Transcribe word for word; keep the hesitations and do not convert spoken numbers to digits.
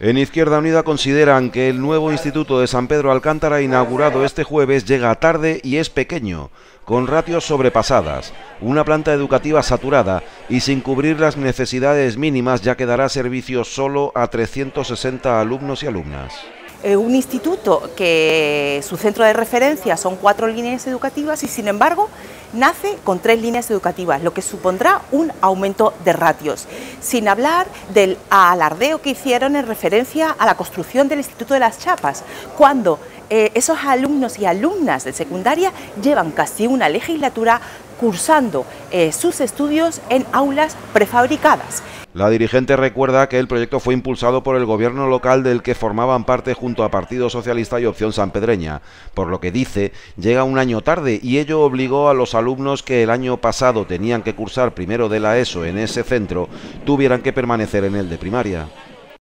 En Izquierda Unida consideran que el nuevo Instituto de San Pedro Alcántara, inaugurado este jueves, llega tarde y es pequeño, con ratios sobrepasadas, una planta educativa saturada y sin cubrir las necesidades mínimas, ya que dará servicio solo a trescientos sesenta alumnos y alumnas. Un instituto que su centro de referencia son cuatro líneas educativas y, sin embargo, nace con tres líneas educativas, lo que supondrá un aumento de ratios, sin hablar del alardeo que hicieron en referencia a la construcción del Instituto de las Chapas, cuando eh, esos alumnos y alumnas de secundaria llevan casi una legislatura cursando eh, sus estudios en aulas prefabricadas. La dirigente recuerda que el proyecto fue impulsado por el gobierno local del que formaban parte junto a Partido Socialista y Opción Sanpedreña, por lo que dice llega un año tarde y ello obligó a los alumnos que el año pasado tenían que cursar primero de la E S O en ese centro, tuvieran que permanecer en el de primaria.